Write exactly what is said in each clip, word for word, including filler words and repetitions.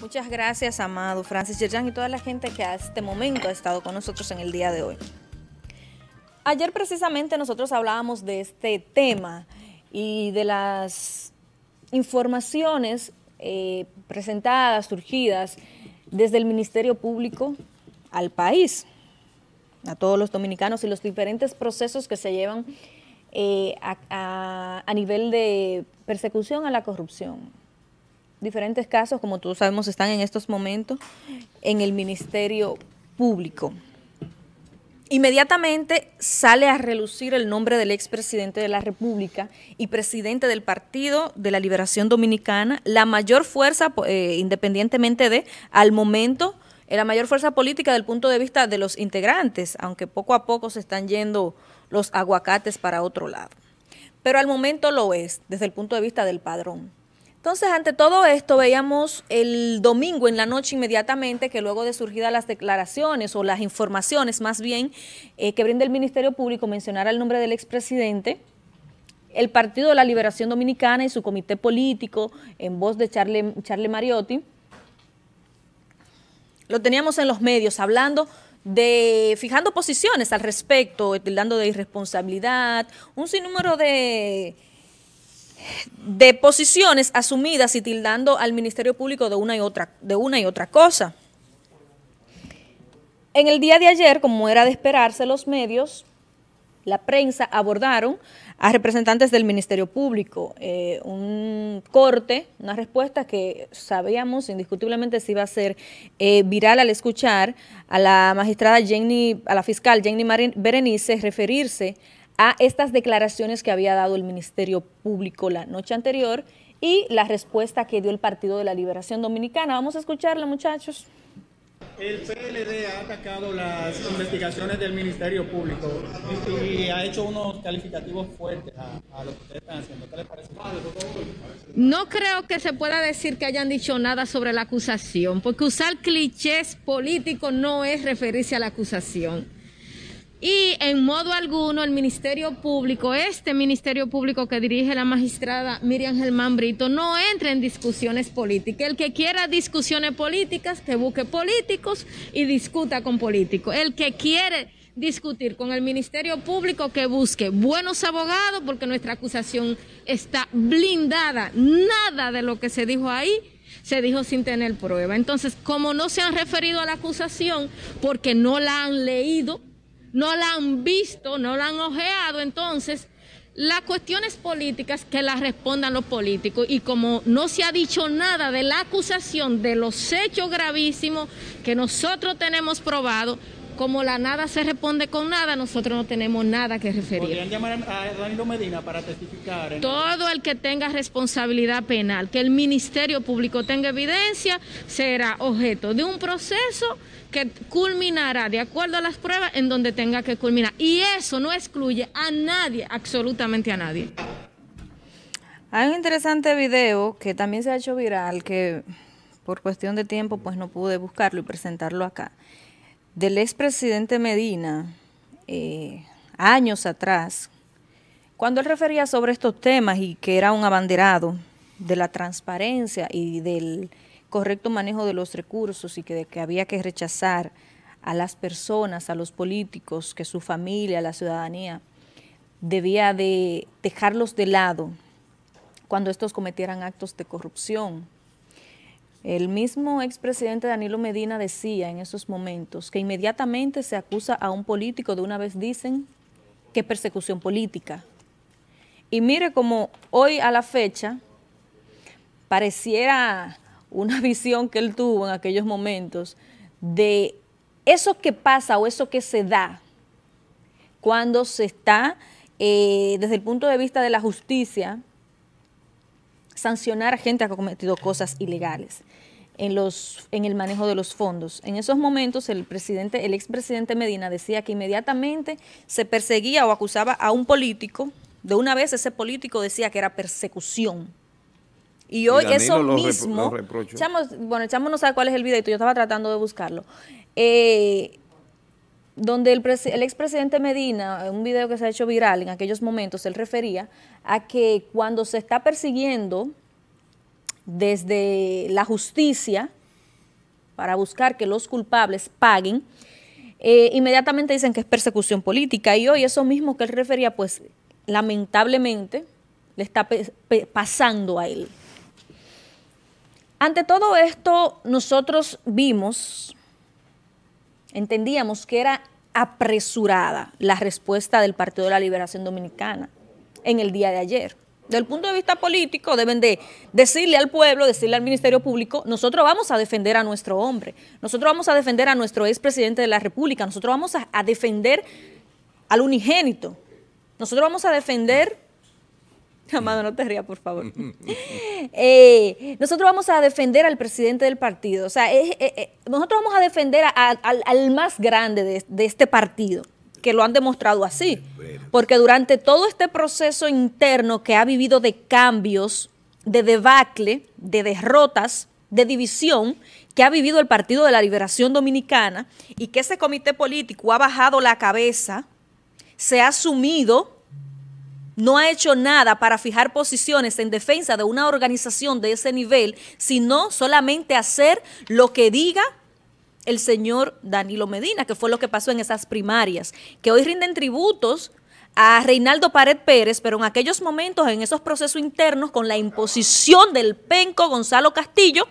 Muchas gracias, amado Francis Yerján, y toda la gente que a este momento ha estado con nosotros en el día de hoy. Ayer precisamente nosotros hablábamos de este tema y de las informaciones eh, presentadas, surgidas desde el Ministerio Público al país, a todos los dominicanos, y los diferentes procesos que se llevan eh, a, a, a nivel de persecución a la corrupción. Diferentes casos, como todos sabemos, están en estos momentos en el Ministerio Público. Inmediatamente sale a relucir el nombre del expresidente de la República y presidente del Partido de la Liberación Dominicana, la mayor fuerza, eh, independientemente de, al momento, eh, la mayor fuerza política del punto de vista de los integrantes, aunque poco a poco se están yendo los aguacates para otro lado. Pero al momento lo es, desde el punto de vista del padrón. Entonces, ante todo esto, veíamos el domingo en la noche inmediatamente que luego de surgidas las declaraciones o las informaciones más bien eh, que brinda el Ministerio Público, mencionara el nombre del expresidente, el Partido de la Liberación Dominicana y su comité político, en voz de Charlie, Charlie Mariotti, lo teníamos en los medios hablando de, fijando posiciones al respecto, tildando de irresponsabilidad, un sinnúmero de... de posiciones asumidas y tildando al Ministerio Público de una y otra, de una y otra cosa. En el día de ayer, como era de esperarse, los medios, la prensa, abordaron a representantes del Ministerio Público. Eh, un corte, una respuesta que sabíamos indiscutiblemente se iba a hacer eh, viral al escuchar a la magistrada Jenny, a la fiscal Jenny Marín Berenice referirse a estas declaraciones que había dado el Ministerio Público la noche anterior y la respuesta que dio el Partido de la Liberación Dominicana. Vamos a escucharla, muchachos. El P L D ha atacado las investigaciones del Ministerio Público y ha hecho unos calificativos fuertes a, a lo que ustedes están haciendo. ¿Qué les parece? No creo que se pueda decir que hayan dicho nada sobre la acusación, porque usar clichés políticos no es referirse a la acusación. Y en modo alguno el Ministerio Público, este Ministerio Público que dirige la magistrada Miriam Germán Brito, no entra en discusiones políticas. El que quiera discusiones políticas, que busque políticos y discuta con políticos. El que quiere discutir con el Ministerio Público, que busque buenos abogados, porque nuestra acusación está blindada. Nada de lo que se dijo ahí se dijo sin tener prueba. Entonces, como no se han referido a la acusación, porque no la han leído, no la han visto, no la han ojeado, entonces las cuestiones políticas que las respondan los políticos. Y como no se ha dicho nada de la acusación, de los hechos gravísimos que nosotros tenemos probado, como la nada se responde con nada, nosotros no tenemos nada que referir. ¿Podrían llamar a Danilo Medina para testificar? ¿eh? Todo el que tenga responsabilidad penal, que el Ministerio Público tenga evidencia, será objeto de un proceso que culminará de acuerdo a las pruebas en donde tenga que culminar. Y eso no excluye a nadie, absolutamente a nadie. Hay un interesante video que también se ha hecho viral, que por cuestión de tiempo pues no pude buscarlo y presentarlo acá, del expresidente Medina, eh, años atrás, cuando él refería sobre estos temas y que era un abanderado de la transparencia y del correcto manejo de los recursos y que, de que había que rechazar a las personas, a los políticos, que su familia, la ciudadanía, debía de dejarlos de lado cuando estos cometieran actos de corrupción. El mismo expresidente Danilo Medina decía en esos momentos que inmediatamente se acusa a un político, de una vez dicen que persecución política. Y mire como hoy a la fecha pareciera una visión que él tuvo en aquellos momentos de eso que pasa o eso que se da cuando se está, eh, desde el punto de vista de la justicia, sancionar a gente que ha cometido cosas ilegales en, los, en el manejo de los fondos. En esos momentos el presidente, el expresidente Medina decía que inmediatamente se perseguía o acusaba a un político, de una vez ese político decía que era persecución. Y hoy y eso mismo, repro, echamos, bueno, echamos no sabe cuál es el video, yo estaba tratando de buscarlo, eh, donde el, el expresidente Medina, un video que se ha hecho viral en aquellos momentos, él refería a que cuando se está persiguiendo desde la justicia para buscar que los culpables paguen, eh, inmediatamente dicen que es persecución política. Y hoy eso mismo que él refería, pues lamentablemente le está pasando a él. Ante todo esto, nosotros vimos, entendíamos que era apresurada la respuesta del Partido de la Liberación Dominicana en el día de ayer. Del punto de vista político, deben de decirle al pueblo, decirle al Ministerio Público, nosotros vamos a defender a nuestro hombre, nosotros vamos a defender a nuestro expresidente de la República, nosotros vamos a, a defender al unigénito, nosotros vamos a defender... Amado, no te rías, por favor. Eh, nosotros vamos a defender al presidente del partido, o sea, eh, eh, eh, nosotros vamos a defender a, a, al, al más grande de, de este partido, que lo han demostrado así, porque durante todo este proceso interno que ha vivido de cambios, de debacle, de derrotas, de división, que ha vivido el Partido de la Liberación Dominicana y que ese comité político ha bajado la cabeza, se ha sumido, no ha hecho nada para fijar posiciones en defensa de una organización de ese nivel, sino solamente hacer lo que diga el señor Danilo Medina, que fue lo que pasó en esas primarias, que hoy rinden tributos a Reinaldo Pared Pérez, pero en aquellos momentos, en esos procesos internos, con la imposición del penco Gonzalo Castillo,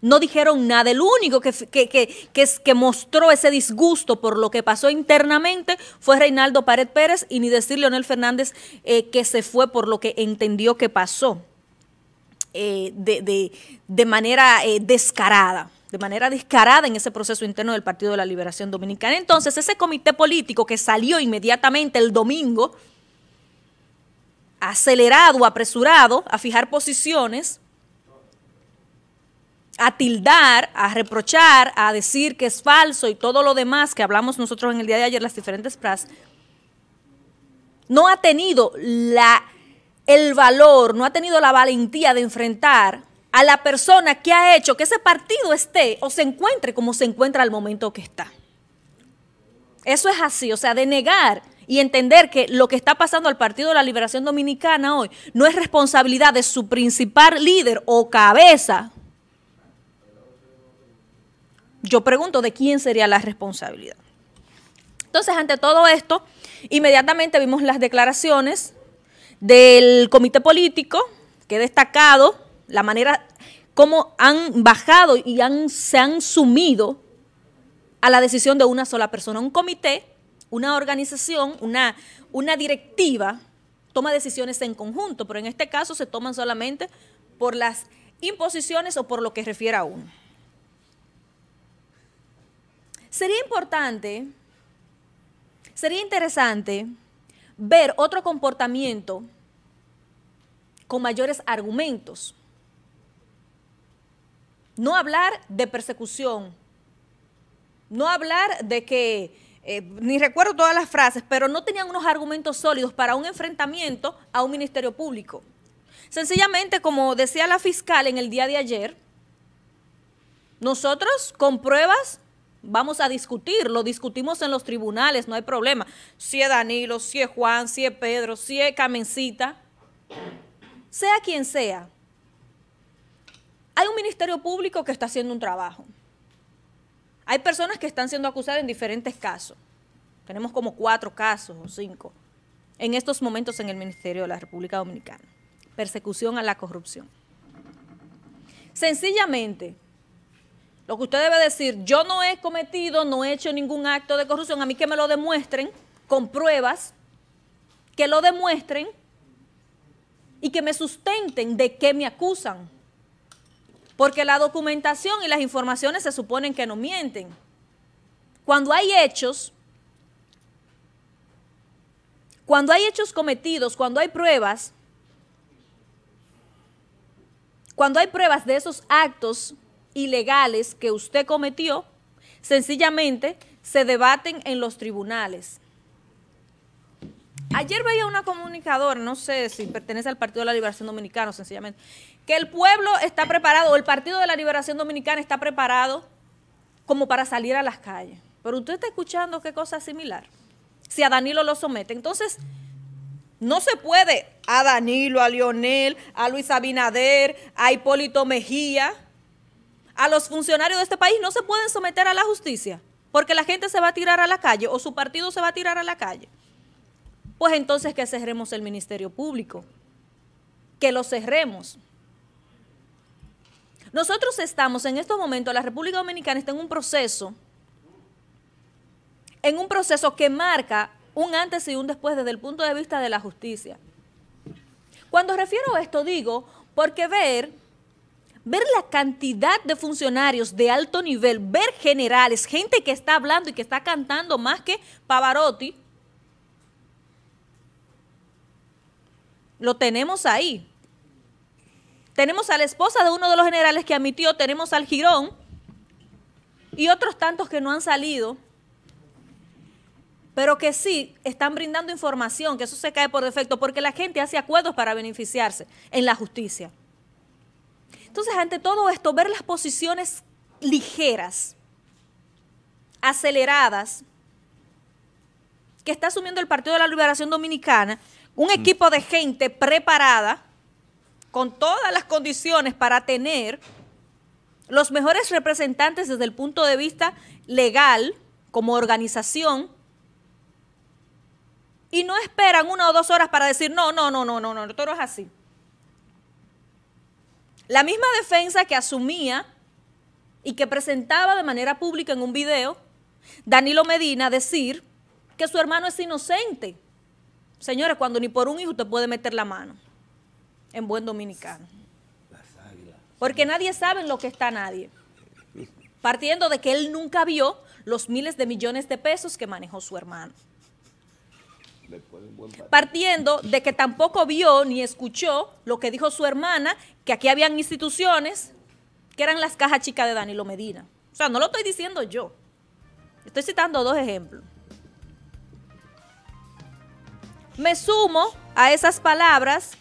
no dijeron nada. El único que, que, que, que, que mostró ese disgusto por lo que pasó internamente fue Reinaldo Pared Pérez, y ni decir Leonel Fernández eh, que se fue por lo que entendió que pasó eh, de, de, de manera eh, descarada. de manera descarada en ese proceso interno del Partido de la Liberación Dominicana. Entonces, ese comité político que salió inmediatamente el domingo, acelerado, apresurado, a fijar posiciones, a tildar, a reprochar, a decir que es falso y todo lo demás que hablamos nosotros en el día de ayer, las diferentes frases, no ha tenido la, el valor, no ha tenido la valentía de enfrentar a la persona que ha hecho que ese partido esté o se encuentre como se encuentra al momento que está. Eso es así, o sea, de negar y entender que lo que está pasando al Partido de la Liberación Dominicana hoy no es responsabilidad de su principal líder o cabeza. Yo pregunto, ¿de quién sería la responsabilidad? Entonces, ante todo esto, inmediatamente vimos las declaraciones del comité político, que he destacado la manera como han bajado y han, se han sumido a la decisión de una sola persona. Un comité, una organización, una, una directiva toma decisiones en conjunto, pero en este caso se toman solamente por las imposiciones o por lo que refiere a uno. Sería importante, sería interesante ver otro comportamiento con mayores argumentos. No hablar de persecución, no hablar de que, eh, ni recuerdo todas las frases, pero no tenían unos argumentos sólidos para un enfrentamiento a un Ministerio Público. Sencillamente, como decía la fiscal en el día de ayer, nosotros con pruebas vamos a discutir, lo discutimos en los tribunales, no hay problema. Si es Danilo, si es Juan, si es Pedro, si es Camencita, sea quien sea. Hay un Ministerio Público que está haciendo un trabajo. Hay personas que están siendo acusadas en diferentes casos. Tenemos como cuatro casos o cinco en estos momentos en el Ministerio de la República Dominicana. Persecución a la corrupción. Sencillamente, lo que usted debe decir, yo no he cometido, no he hecho ningún acto de corrupción, a mí que me lo demuestren con pruebas, que lo demuestren y que me sustenten de qué me acusan. Porque la documentación y las informaciones se suponen que no mienten. Cuando hay hechos, cuando hay hechos cometidos, cuando hay pruebas, cuando hay pruebas de esos actos ilegales que usted cometió, sencillamente se debaten en los tribunales. Ayer veía una comunicadora, no sé si pertenece al Partido de la Liberación Dominicana, sencillamente, que el pueblo está preparado, o el Partido de la Liberación Dominicana está preparado como para salir a las calles. Pero usted está escuchando qué cosa similar, si a Danilo lo somete. Entonces, no se puede a Danilo, a Leonel, a Luis Abinader, a Hipólito Mejía, a los funcionarios de este país no se pueden someter a la justicia, porque la gente se va a tirar a la calle o su partido se va a tirar a la calle. Pues entonces que cerremos el Ministerio Público, que lo cerremos. Nosotros estamos en estos momentos, la República Dominicana está en un proceso, en un proceso que marca un antes y un después desde el punto de vista de la justicia. Cuando refiero a esto digo, porque ver, ver la cantidad de funcionarios de alto nivel, ver generales, gente que está hablando y que está cantando más que Pavarotti, lo tenemos ahí. Tenemos a la esposa de uno de los generales que admitió, tenemos al Girón y otros tantos que no han salido, pero que sí están brindando información, que eso se cae por defecto, porque la gente hace acuerdos para beneficiarse en la justicia. Entonces, ante todo esto, ver las posiciones ligeras, aceleradas, que está asumiendo el Partido de la Liberación Dominicana, un equipo de gente preparada, con todas las condiciones para tener los mejores representantes desde el punto de vista legal, como organización, y no esperan una o dos horas para decir, no, no, no, no, no, no, esto no es así. La misma defensa que asumía y que presentaba de manera pública en un video, Danilo Medina, decir que su hermano es inocente. Señores, cuando ni por un hijo te puede meter la mano. En buen dominicano. Porque nadie sabe en lo que está nadie. Partiendo de que él nunca vio los miles de millones de pesos que manejó su hermano. Partiendo de que tampoco vio ni escuchó lo que dijo su hermana, que aquí habían instituciones que eran las cajas chicas de Danilo Medina. O sea, no lo estoy diciendo yo. Estoy citando dos ejemplos. Me sumo a esas palabras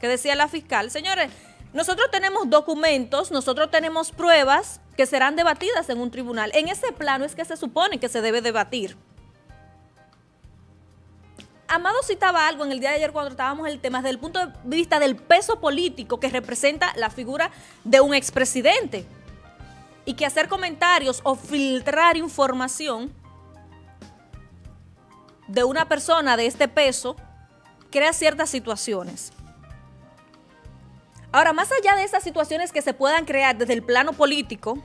que decía la fiscal. Señores, nosotros tenemos documentos, nosotros tenemos pruebas que serán debatidas en un tribunal. En ese plano es que se supone que se debe debatir. Amado citaba algo en el día de ayer cuando tratábamos el tema desde el punto de vista del peso político que representa la figura de un expresidente, y que hacer comentarios o filtrar información de una persona de este peso crea ciertas situaciones. Ahora, más allá de esas situaciones que se puedan crear desde el plano político,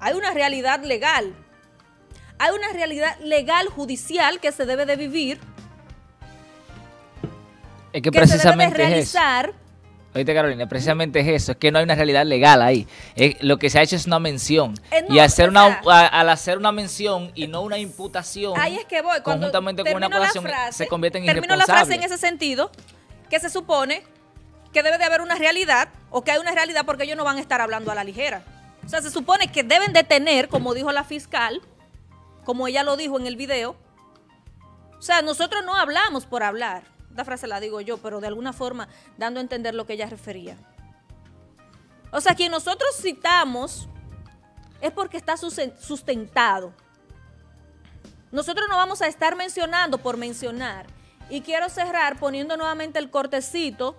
hay una realidad legal, hay una realidad legal judicial que se debe de vivir, es que, que precisamente se debe de realizar. Es Oíste, Carolina, precisamente es eso, es que no hay una realidad legal ahí. Eh, lo que se ha hecho es una mención. Eh, no, y hacer una, a, al hacer una mención y no una imputación, ahí es que voy. Cuando conjuntamente con una acusación se convierte en irresponsable. Termino la frase en ese sentido, que se supone que debe de haber una realidad, o que hay una realidad, porque ellos no van a estar hablando a la ligera. O sea, se supone que deben de tener, como dijo la fiscal, como ella lo dijo en el video, o sea, nosotros no hablamos por hablar. Esta frase la digo yo, pero de alguna forma dando a entender lo que ella refería. O sea, quien nosotros citamos es porque está sustentado. Nosotros no vamos a estar mencionando por mencionar. Y quiero cerrar poniendo nuevamente el cortecito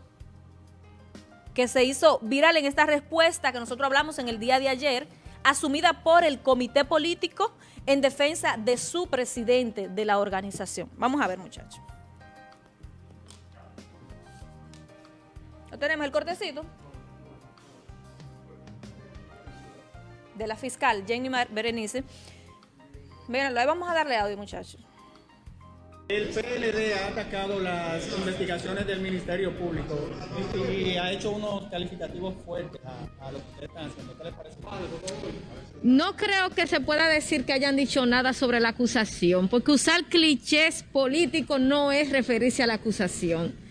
que se hizo viral en esta respuesta que nosotros hablamos en el día de ayer, asumida por el comité político en defensa de su presidente de la organización. Vamos a ver, muchachos. ¿No tenemos el cortecito? De la fiscal Jenny Marín Berenice. Véanlo, ahí vamos a darle audio, muchachos. El P L D ha atacado las investigaciones del Ministerio Público y ha hecho unos calificativos fuertes a, a lo que ustedes están haciendo. ¿Qué les parece? No creo que se pueda decir que hayan dicho nada sobre la acusación, porque usar clichés políticos no es referirse a la acusación.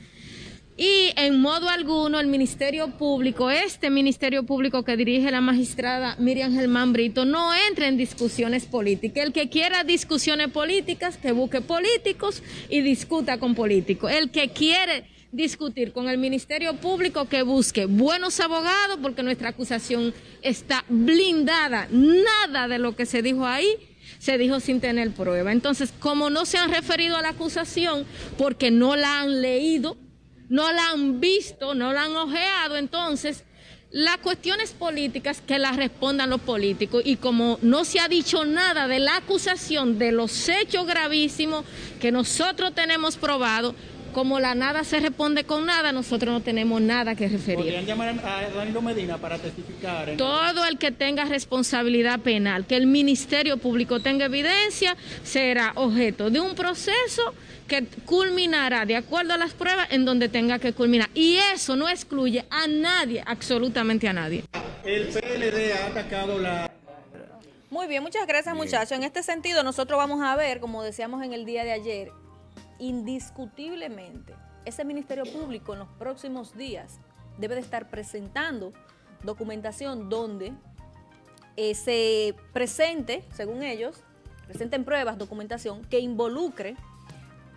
Y en modo alguno el Ministerio Público, este Ministerio Público que dirige la magistrada Miriam Germán Brito, no entra en discusiones políticas. El que quiera discusiones políticas, que busque políticos y discuta con políticos. El que quiere discutir con el Ministerio Público, que busque buenos abogados, porque nuestra acusación está blindada. Nada de lo que se dijo ahí se dijo sin tener prueba. Entonces, como no se han referido a la acusación, porque no la han leído, no la han visto, no la han ojeado, entonces Las cuestiones políticas que las respondan los políticos, y como no se ha dicho nada de la acusación de los hechos gravísimos que nosotros tenemos probados, como la nada se responde con nada, nosotros no tenemos nada que referir. ¿Podrían llamar a Danilo Medina para testificar? En... Todo el que tenga responsabilidad penal, que el Ministerio Público tenga evidencia, será objeto de un proceso que culminará de acuerdo a las pruebas en donde tenga que culminar. Y eso no excluye a nadie, absolutamente a nadie. El P L D ha atacado la... Muy bien, muchas gracias, muchachos. En este sentido, nosotros vamos a ver, como decíamos en el día de ayer, indiscutiblemente, ese Ministerio Público en los próximos días debe de estar presentando documentación donde eh, se presente, según ellos, presenten pruebas, documentación que involucre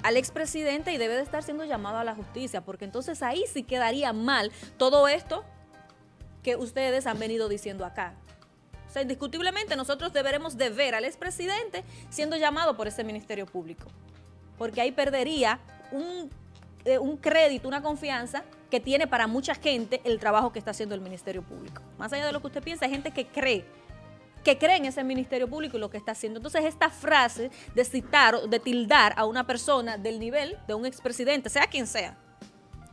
al expresidente, y debe de estar siendo llamado a la justicia, porque entonces ahí sí quedaría mal todo esto que ustedes han venido diciendo acá. O sea, indiscutiblemente nosotros deberemos de ver al expresidente siendo llamado por ese Ministerio Público, porque ahí perdería un, eh, un crédito, una confianza que tiene para mucha gente el trabajo que está haciendo el Ministerio Público. Más allá de lo que usted piensa, hay gente que cree que creen en ese Ministerio Público y lo que está haciendo. Entonces, esta frase de citar o de tildar a una persona del nivel de un expresidente, sea quien sea,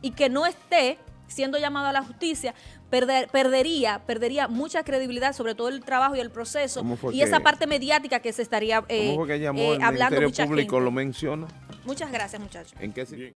y que no esté siendo llamado a la justicia, perder, perdería, perdería mucha credibilidad, sobre todo el trabajo y el proceso, y esa parte mediática que se estaría eh, ¿cómo fue que llamó eh, el hablando Ministerio Público gente. Lo menciona? Muchas gracias, muchachos. ¿En qué